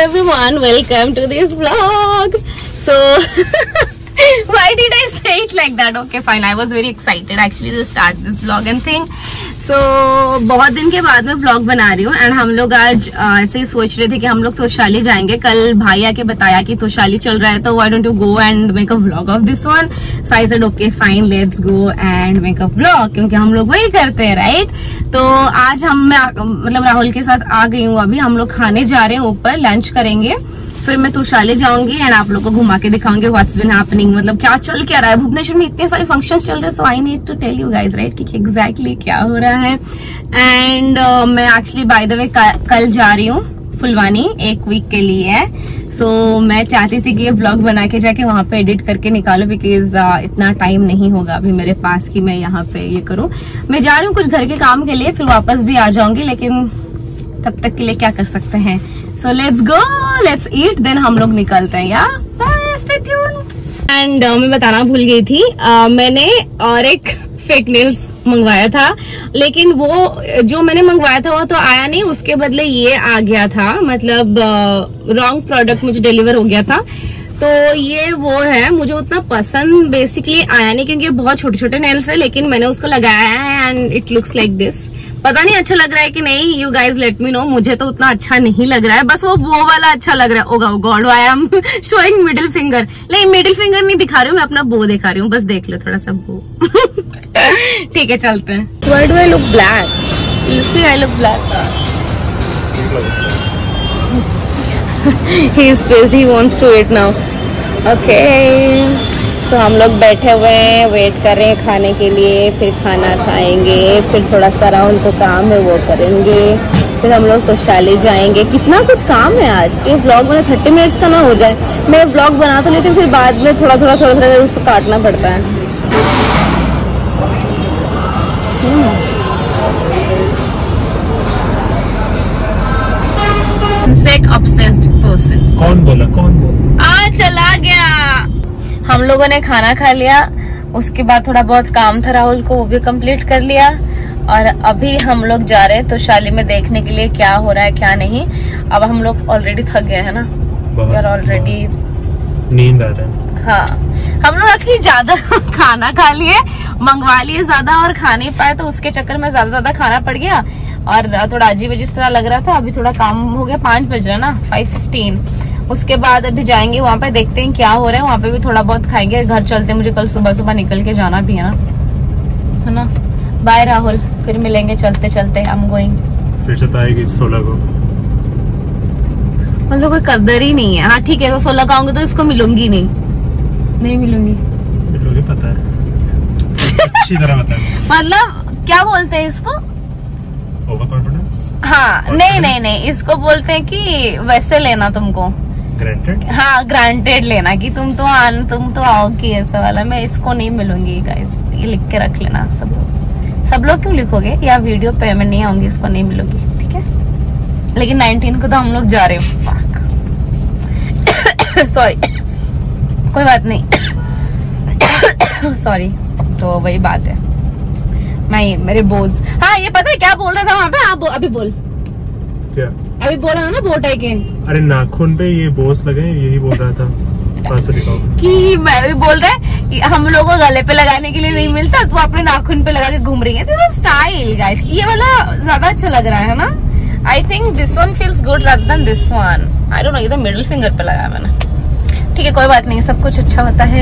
hello everyone, welcome to this vlog. So why did I say it like that? Okay fine, I was very excited actually to start this vlog and thing. So बहुत दिन के बाद मैं vlog बना रही हूँ and हम लोग आज ऐसे ही सोच रहे थे कि हम लोग तोशाली जाएंगे. कल भाई आके बताया कि तोशाली चल रहा है तो why don't you go and make a vlog of this one? So I said okay fine, let's go and make a vlog, क्योंकि हम लोग वही करते हैं राइट. तो आज मैं मतलब राहुल के साथ आ गई हूँ. अभी हम लोग खाने जा रहे हैं ऊपर, लंच करेंगे, फिर मैं तोशाली जाऊंगी एंड आप लोगों को घुमा के दिखाऊंगी व्हाट्स बीन हैपनिंग, मतलब क्या चल क्या रहा है भुवनेश्वर में. इतने सारे फंक्शंस चल रहे हैं, so I need to tell you guys right कि एग्जैक्टली क्या हो रहा है. एंड मैं एक्चुअली बाय द वे कल जा रही हूँ फुलवानी एक वीक के लिए. सो मैं चाहती थी कि ये ब्लॉग बना के जाके वहाँ पे एडिट करके निकालो, बिकॉज इतना टाइम नहीं होगा अभी मेरे पास कि मैं यहाँ पे ये करूँ. मैं जा रही हूँ कुछ घर के काम के लिए, फिर वापस भी आ जाऊंगी, लेकिन तब तक के लिए क्या कर सकते हैं. So let's go, let's eat, then हम लोग निकलते हैं. yeah? Bye, stay tuned. And मैं बताना भूल गई थी, मैंने और एक फेक नेल्स मंगवाया था, लेकिन वो जो मैंने मंगवाया था वो तो आया नहीं, उसके बदले ये आ गया था. मतलब रॉन्ग प्रोडक्ट मुझे डिलीवर हो गया था. तो ये वो है, मुझे उतना पसंद बेसिकली आया नहीं क्योंकि बहुत छोटे छोटे नेल्स है, लेकिन मैंने उसको लगाया है and it looks like this. पता नहीं अच्छा लग रहा है कि नहीं, you guys let me know. मुझे तो उतना अच्छा नहीं लग रहा है, बस वो वाला अच्छा लग रहा है. Oh God, I am showing middle finger. नहीं, मिडिल फिंगर नहीं दिखा रही हूँ मैं, अपना बो दिखा रही हूँ, बस देख लो थोड़ा सा बो. ठीक है, चलते हैं. Why do I look black? You see I look black. He is pissed, he wants to eat now. Okay so हम लोग बैठे हुए हैं, वेट कर रहे हैं खाने के लिए. फिर खाना खाएंगे, फिर थोड़ा सा राहुल को काम है वो करेंगे, फिर हम लोग तोशाली जाएंगे. कितना कुछ काम है आज. ये व्लॉग में 30 मिनट्स का ना हो जाए. मैं व्लॉग बना तो लेती हूँ, फिर बाद में थोड़ा थोड़ा उसको काटना पड़ता है. कौन बोला? आ चला गया. हम लोगों ने खाना खा लिया, उसके बाद थोड़ा बहुत काम था राहुल को, वो भी कंप्लीट कर लिया. और अभी हम लोग जा रहे हैं तोशाली में देखने के लिए क्या हो रहा है क्या नहीं. अब हम लोग ऑलरेडी थक गए हैं ना यार, ऑलरेडी नींद आ रहा है. हाँ, हम लोग एक्चुअली ज्यादा खाना खा लिए, मंगवा लिए ज्यादा और खा नहीं पाए, तो उसके चक्कर में ज्यादा खाना पड़ गया और थोड़ा अजीब अजीब तरह लग रहा था. अभी थोड़ा काम हो गया, 5:15. उसके बाद अभी जाएंगे वहाँ पे, देखते हैं क्या हो रहा है. वहाँ पे भी थोड़ा बहुत खाएंगे, घर चलते हैं. मुझे कल सुबह निकल के जाना भी है ना, है ना. बाय राहुल, फिर मिलेंगे चलते चलते. I am going. फिर सताएगी 16 को, मतलब कोई कदर ही नहीं है. हाँ ठीक है, 16 को आऊंगी तो इसको मिलूंगी नहीं मिलूंगी. पता है अच्छी तरह मतलब क्या बोलते है इसको, ओवर कॉन्फिडेंस. हाँ नहीं, इसको बोलते है की वैसे लेना तुमको ग्रांटेड. हाँ ग्रांटेड लेना कि तुम तो आओगी ऐसा वाला. मैं इसको नहीं मिलूंगी गाइस, ये लिख के रख लेना. सब लोग क्यों लिखोगे या वीडियो पे मैं नहीं आऊंगी, इसको नहीं मिलूंगी ठीक है. लेकिन 19 को तो हम लोग जा रहे हैं. सॉरी कोई बात नहीं. सॉरी तो वही बात है. मैं मेरे बोझ. हाँ ये पता है क्या बोल रहा था वहाँ पे. आप अभी बोल क्या अभी बोला था ना बोटाई के. अरे नाखून पे ये बोस लगे, यही बोल रहा था. कि मैं बोल रहा है कि हम लोगों को गले पे लगाने के लिए नहीं मिलता, तो अपने नाखून पे लगा के घूम रही है. दिस स्टाइल गाइस, ये वाला ज्यादा अच्छा लग रहा है ना. I think this one feels good rather than this one. I don't know, ये तो मिडिल फिंगर पे लगाया मैंने. ठीक है कोई बात नहीं, सब कुछ अच्छा होता है.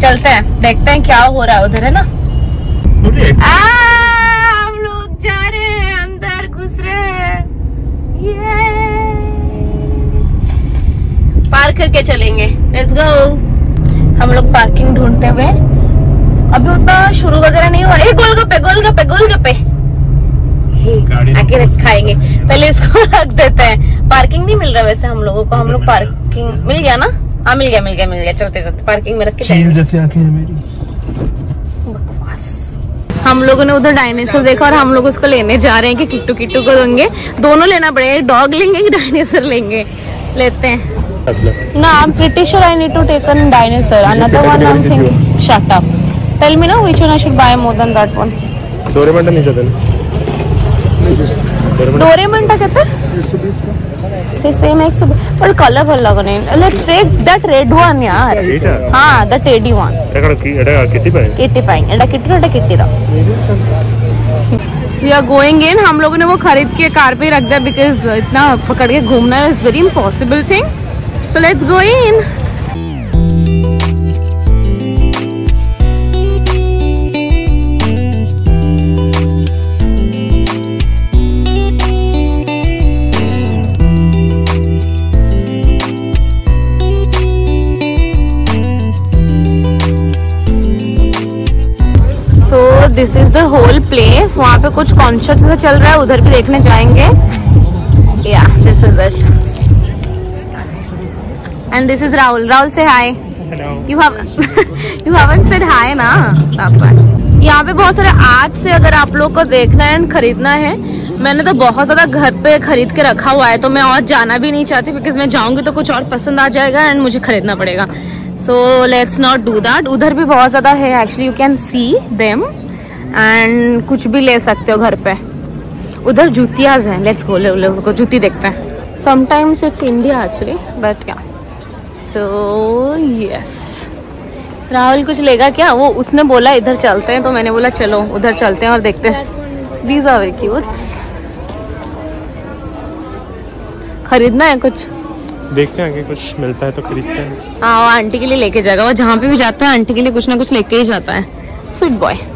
चलते हैं, देखते हैं क्या हो रहा है उधर, है ना. हम लोग जा रहे हैं, अंदर घुस रहे हैं. पार्क करके चलेंगे. Let's go. हम लोग पार्किंग ढूंढते हुए, अभी उतना शुरू वगैरह नहीं हुआ. गोलगप्पे आके रख खाएंगे. पहले इसको रख देते हैं. पार्किंग नहीं मिल रहा वैसे हम लोगों को. हम लोग पार्किंग मिल गया ना. हाँ मिल गया. चलते पार्किंग में रख के हम लोगों ने उधर डायनासोर देखा और हम लोग उसको लेने जा रहे हैं कि किट्टू को देंगे. दोनों लेना पड़ेगा, डॉग लेंगे कि डायनासोर लेंगे. लेते हैं ना. I am pretty sure I need to take an dinosaur. Another one I am thinking. Shut up, tell me ना which one I should buy more than that one. Doraemon तो नहीं चाहते ना. डोरेमोन कहते हैं सेम 100 पर colour भल लगने let's take that red one यार हां द टेडी वन एटा किट्टी पाएंगे एटा किट्टी एटा किट्टी दा वी आर गोइंग इन। हम लोगों ने वो खरीद के कार पे रख दिया बिकॉज़ इतना पकड़ के घूमना is very impossible thing so let's go in. This is the whole place। वहाँ पे कुछ कॉन्सर्ट से चल रहा है उधर भी देखने जाएंगे। Yeah, this is it। And this is Rahul। Rahul say hi। Hello। You haven't said hi ना? यहाँ पे बहुत सारे आर्ट से अगर आप लोग को देखना है और खरीदना है। मैंने तो बहुत ज़्यादा घर पे खरीद के रखा हुआ है तो मैं और जाना भी नहीं चाहती बिकॉज मैं जाऊँगी तो कुछ और पसंद आ जाएगा एंड मुझे खरीदना पड़ेगा। So let's not do that। उधर भी बहुत ज़्यादा है actually you can see them। And कुछ भी ले सकते हो घर पे। उधर जूतियाँ हैं। लेट्स गो ले जूती देखते हैं। Sometimes it's India actually but क्या सो यस। राहुल कुछ लेगा क्या? वो उसने बोला इधर चलते हैं तो मैंने बोला चलो उधर चलते हैं और देखते हैं। These are very cute. खरीदना है कुछ? देखते हैं आगे कुछ मिलता है तो खरीदते हैं। हाँ वो आंटी के लिए लेके जाएगा। वो जहाँ पे भी जाता है आंटी के लिए कुछ ना कुछ लेके ही जाता है। Sweet boy.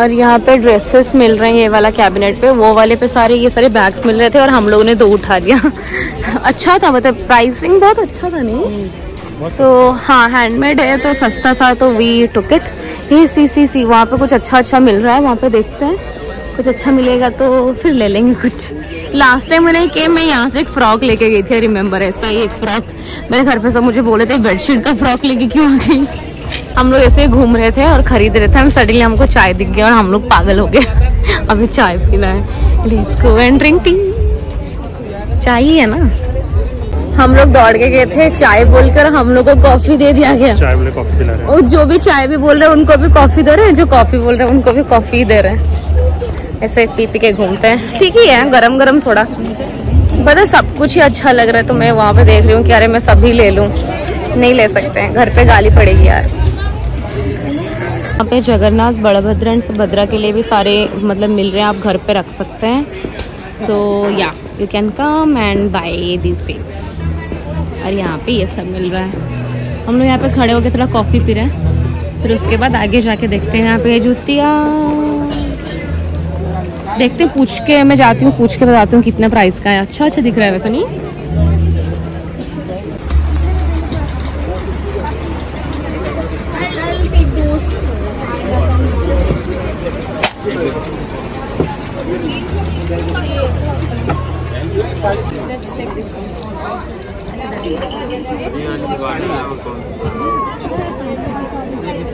और यहाँ पे ड्रेसेस मिल रहे हैं। ये वाला कैबिनेट पे वो वाले पे सारे ये सारे बैग्स मिल रहे थे और हम लोगों ने दो उठा दिया। अच्छा था मतलब प्राइसिंग बहुत अच्छा था। नहीं सो हाँ हैंडमेड है तो सस्ता था तो वी टुक इट। ये सी वहाँ पे कुछ अच्छा अच्छा मिल रहा है वहाँ पे देखते हैं कुछ अच्छा मिलेगा तो फिर ले लेंगे कुछ। लास्ट टाइम मैंने कि मैं यहाँ से एक फ्रॉक लेके गई थी रिमेम्बर ऐसा ही एक फ्रॉक मेरे घर पे सब मुझे बोले थे बेडशीट का फ्रॉक लेके क्यों आ गई। हम लोग ऐसे घूम रहे थे और खरीद रहे थे हम सडनली हमको चाय दिख गया और हम लोग पागल हो गए। अभी चाय पीना है। Let's go and drink tea. चाय है ना। हम लोग दौड़ के गए थे चाय बोलकर हम लोग को कॉफी दे दिया गया। चाय बोले कॉफी पिला रहे हैं। और जो भी चाय भी बोल रहे हैं उनको भी कॉफी दे रहे हैं जो कॉफी बोल रहे हैं उनको भी कॉफी दे रहे हैं। ऐसे पी पी के घूमते हैं। ठीक ही है गरम गरम थोड़ा पता सब कुछ ही अच्छा लग रहा है तो मैं वहाँ पे देख रही हूँ कि अरे मैं सभी ले लूँ। नहीं ले सकते हैं घर पे गाली पड़ेगी यार। यहाँ पे जगन्नाथ बलभद्र एंड सुभद्रा के लिए भी सारे मतलब मिल रहे हैं आप घर पे रख सकते हैं। सो या you can come and buy this things. और यहाँ पे ये सब मिल रहा है। हम लोग यहाँ पे खड़े होके थोड़ा कॉफ़ी पी रहे हैं फिर उसके बाद आगे जाके देखते हैं। यहाँ पे जूतियाँ देखते पूछ के मैं जाती हूँ पूछ के बताती हूँ कितना प्राइस का है। अच्छा अच्छा दिख रहा है वैसे नहीं।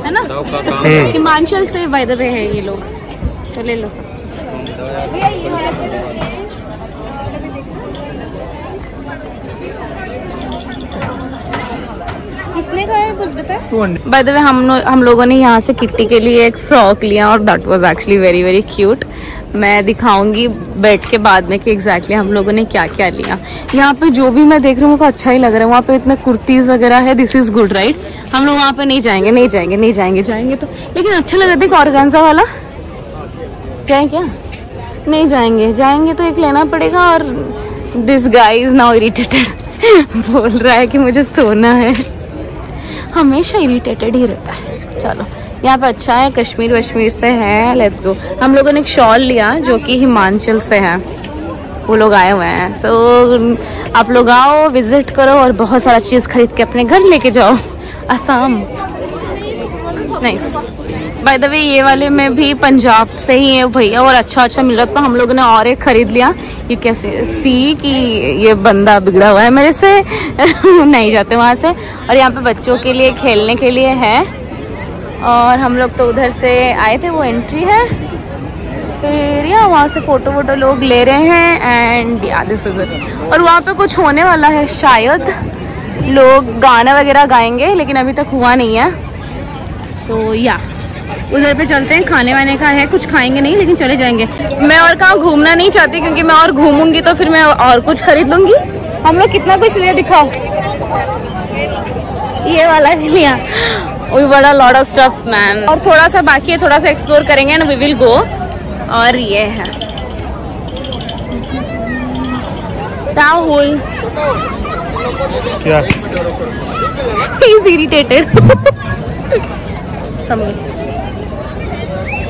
है ना हिमांचल से बाय द वे है ये लोग तो ले लो सब। कितने का है कुछ बताए? बाय द वे हम लोगों ने यहाँ से किट्टी के लिए एक फ्रॉक लिया और that was actually very very cute. मैं दिखाऊंगी बैठ के बाद में कि एग्जैक्टली हम लोगों ने क्या क्या लिया। यहाँ पे जो भी मैं देख रही हूँ मुझे अच्छा ही लग रहा है। वहाँ पे इतने कुर्तीज़ वगैरह है। This is good right. हम लोग वहाँ पे नहीं जाएंगे तो लेकिन अच्छा लगा था। एक ऑर्गेन्जा वाला जाए क्या? नहीं जाएंगे तो एक लेना पड़ेगा। और this guy is now irritated. बोल रहा है कि मुझे सोना है। हमेशा इरिटेटेड ही रहता है। चलो यहाँ पे अच्छा है। कश्मीर वश्मीर से है। Let's go. हम लोगों ने एक शॉल लिया जो कि हिमाचल से है। वो लोग आए हुए हैं। सो आप लोग आओ विजिट करो और बहुत सारा चीज़ खरीद के अपने घर लेके जाओ। Awesome nice. By the way ये वाले में भी पंजाब से ही है भैया और अच्छा अच्छा मिल रहा था। हम लोगों ने और एक खरीद लिया। यू कैन सी कि ये बंदा बिगड़ा हुआ है मेरे से नहीं जाते वहाँ से। और यहाँ पे बच्चों के लिए खेलने के लिए है। और हम लोग तो उधर से आए थे, वो एंट्री है, फिर या वहाँ से फ़ोटो वोटो लोग ले रहे हैं एंड या दिस इज इट। और वहाँ पे कुछ होने वाला है, शायद लोग गाना वगैरह गाएंगे, लेकिन अभी तक हुआ नहीं है। तो या उधर पे चलते हैं, खाने वाने का है, कुछ खाएंगे नहीं लेकिन चले जाएंगे। मैं और कहाँ घूमना नहीं चाहती क्योंकि मैं और घूमूंगी तो फिर मैं और कुछ खरीद लूँगी। हम लोग कितना कुछ लिया दिखाओ, ये वाला भी लिया। वी बड़ा लॉट ऑफ स्टफ मैन। और थोड़ा सा बाकी है, थोड़ा सा एक्सप्लोर करेंगे एंड वी विल गो। और ये है राहुल, ही इज इरिटेटेड। वो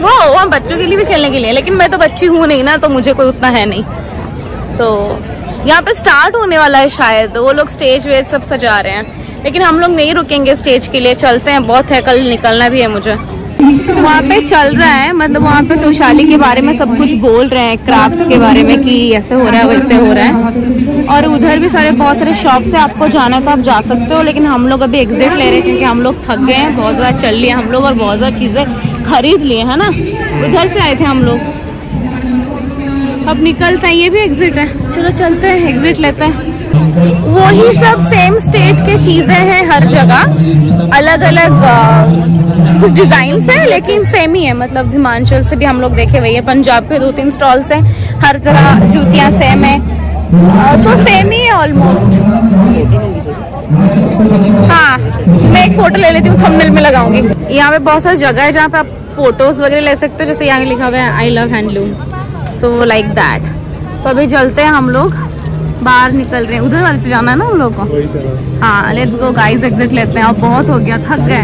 वहाँ बच्चों के लिए भी खेलने के लिए, लेकिन मैं तो बच्ची हूँ नहीं ना, तो मुझे कोई उतना है नहीं। तो यहाँ पे स्टार्ट होने वाला है शायद, वो लोग स्टेज वेज सब सजा रहे हैं, लेकिन हम लोग नहीं रुकेंगे स्टेज के लिए, चलते हैं, बहुत है, कल निकलना भी है मुझे। वहाँ पे चल रहा है, मतलब वहाँ पे तोशाली के बारे में सब कुछ बोल रहे हैं, क्राफ्ट्स के बारे में कि ऐसे हो रहा है वैसे हो रहा है। और उधर भी सारे बहुत सारे शॉप्स है, आपको जाना तो आप जा सकते हो, लेकिन हम लोग अभी एग्जिट ले रहे हैं क्योंकि हम लोग थक गए हैं, बहुत ज़्यादा चल लिए हम लोग और बहुत ज़्यादा चीज़ें खरीद लिए है ना। उधर से आए थे हम लोग, अब निकलते हैं, ये भी एग्जिट है, चलो चलते हैं, एग्जिट लेते हैं। वही सब सेम स्टेट के चीज़ें हैं, हर जगह अलग अलग कुछ डिज़ाइन है, लेकिन सेम ही है। मतलब हिमाचल से भी हम लोग देखे हुए हैं, पंजाब के 2-3 स्टॉल्स हैं, हर तरह जूतियाँ सेम है, तो सेम ही है ऑलमोस्ट। हाँ मैं एक फ़ोटो ले लेती हूँ, थंबनेल में लगाऊंगी। यहाँ पे बहुत सारी जगह है जहाँ पे आप फोटोज़ वगैरह ले सकते हो, जैसे यहाँ लिखा हुआ है I love handloom, so like that. तो अभी चलते हैं, हम लोग बाहर निकल रहे हैं, उधर वाले से जाना है ना उन लोगों को। हाँ लेट्स गो गाइस, एग्जिट लेते हैं, अब बहुत हो गया, थक गए,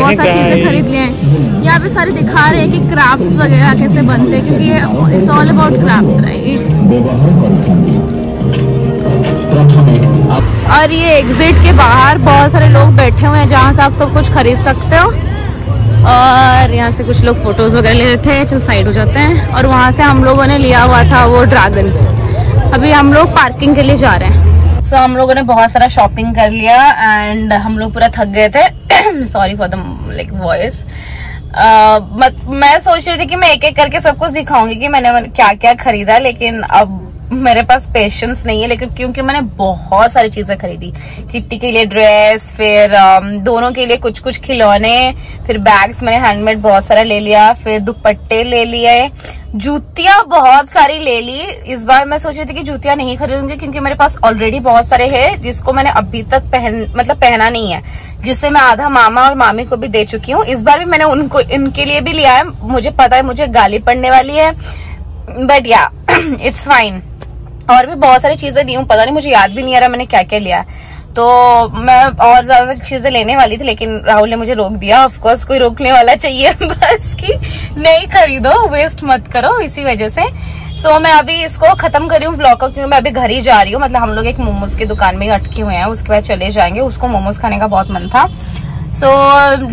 बहुत सारी चीज़ें खरीद लिए हैं। यहाँ पे सारे दिखा रहे हैं कि क्राफ्ट्स वगैरह कैसे बनते हैं, क्योंकि it's all about crafts right. और ये एग्जिट के बाहर बहुत सारे लोग बैठे हुए हैं जहाँ से आप सब कुछ खरीद सकते हो। और यहाँ से कुछ लोग फोटोज़ वगैरह ले रहे थे, चल साइड हो जाते हैं। और वहाँ से हम लोगों ने लिया हुआ था वो ड्रैगन्स। अभी हम लोग पार्किंग के लिए जा रहे हैं। सो हम लोगों ने बहुत सारा शॉपिंग कर लिया एंड हम लोग पूरा थक गए थे। Sorry for the like voice. मैं सोच रही थी कि मैं एक एक करके सब कुछ दिखाऊंगी कि मैंने क्या क्या खरीदा, लेकिन अब मेरे पास पेशेंस नहीं है, लेकिन क्योंकि मैंने बहुत सारी चीजें खरीदी, किट्टी के लिए ड्रेस, फिर दोनों के लिए कुछ कुछ खिलौने, फिर बैग्स मैंने हैंडमेड बहुत सारा ले लिया, फिर दुपट्टे ले लिए, जूतियां बहुत सारी ले ली। इस बार मैं सोच रही थी कि जूतियां नहीं खरीदूंगी क्योंकि मेरे पास ऑलरेडी बहुत सारे हैं जिसको मैंने अभी तक पहना नहीं है, जिससे मैं आधा मामा और मामी को भी दे चुकी हूँ। इस बार भी मैंने उनको इनके लिए भी लिया है, मुझे पता है मुझे गाली पड़ने वाली है, बट या इट्स फाइन। और भी बहुत सारी चीजें दी हूँ, पता नहीं मुझे याद भी नहीं आ रहा मैंने क्या क्या लिया। तो मैं और ज्यादा चीजें लेने वाली थी, लेकिन राहुल ने मुझे रोक दिया। ऑफ कोर्स कोई रोकने वाला चाहिए बस, कि नहीं खरीदो, वेस्ट मत करो, इसी वजह से। सो मैं अभी इसको खत्म कर रही हूँ व्लॉग को, क्योंकि मैं अभी घर ही जा रही हूँ। मतलब हम लोग एक मोमोज की दुकान में अटके हुए हैं, उसके बाद चले जाएंगे, उसको मोमोज खाने का बहुत मन था। So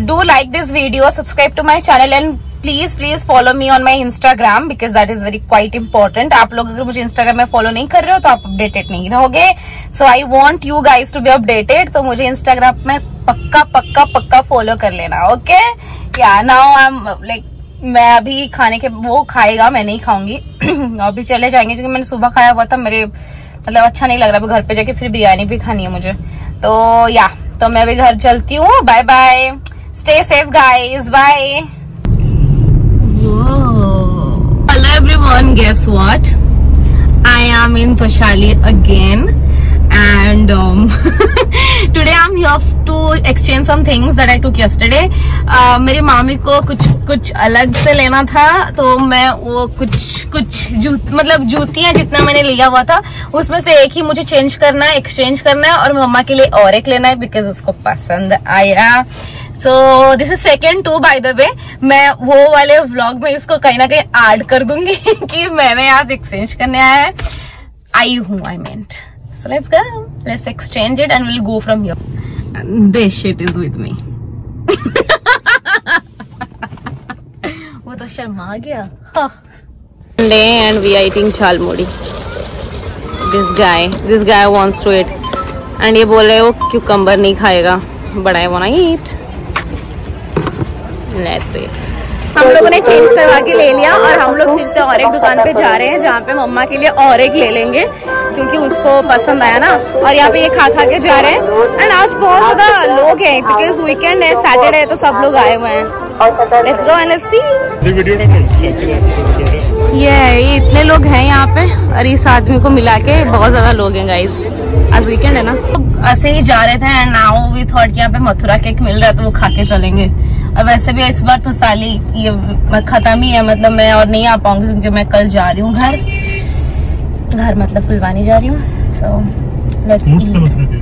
do like this video, subscribe to my channel and please follow me on my Instagram, because that is very quite important. आप लोग अगर मुझे इंस्टाग्राम में फॉलो नहीं कर रहे हो तो आप अपडेटेड नहीं रहोगे। So I want you guys to be updated, तो मुझे इंस्टाग्राम में पक्का पक्का पक्का फॉलो कर लेना, ओके। या नाउ आई एम लाइक, मैं अभी खाने के, वो खाएगा, मैं नहीं खाऊंगी। अभी चले जाएंगे क्योंकि मैंने सुबह खाया हुआ था, मेरे मतलब अच्छा नहीं लग रहा है, घर पे जाके फिर बिरयानी भी खानी है मुझे। तो या तो मैं अभी घर चलती हूँ, bye bye, stay safe guys, bye. Hello everyone, guess what? I am in Toshali again and today I'm here to exchange some things that I took yesterday. मेरी मामी को कुछ अलग से लेना था, तो मैं वो कुछ मतलब जूतियाँ जितना मैंने लिया हुआ था उसमें से एक ही मुझे एक्सचेंज करना है और मम्मा के लिए और एक लेना है बिकॉज उसको पसंद आया। So this is second too, by the way मैं वो वाले व्लॉग में इसको कहीं ना कहीं ऐड कर दूंगी कि मैंने आज एक्सचेंज करने आया है, आई हूँ, I meant. So let's go, let's exchange it and will go from here. This shit is with me. शर्मा गया। Sunday and we are eating jhalmuri. This guy wants to eat and ये बोल रहे वो cucumber नहीं खाएगा। But I wanna eat. Let's eat. हम लोगों ने चेंज करवा के ले लिया और हम लोग फिर से और एक दुकान पे जा रहे हैं जहाँ पे मम्मा के लिए और एक ले लेंगे क्योंकि उसको पसंद आया ना। और यहाँ पे ये खा के जा रहे हैं। एंड आज बहुत ज्यादा लोग हैं बिकॉज वीकेंड है, सैटरडे है, तो सब लोग आए हुए हैं। Let's go and let's see. ये इतने लोग हैं यहाँ पे और इस आदमी को मिला के बहुत ज्यादा लोग हैं गाइज। आज वीकेंड है ना, ऐसे ही जा रहे थे एंड नाउ वी थॉट यहाँ पे मथुरा केक मिल रहा है तो वो खा के चलेंगे। और वैसे भी इस बार तो साली ये खत्म ही है, मतलब मैं और नहीं आ पाऊंगी क्योंकि मैं कल जा रही हूँ घर मतलब फुलवानी जा रही हूँ। So let's eat.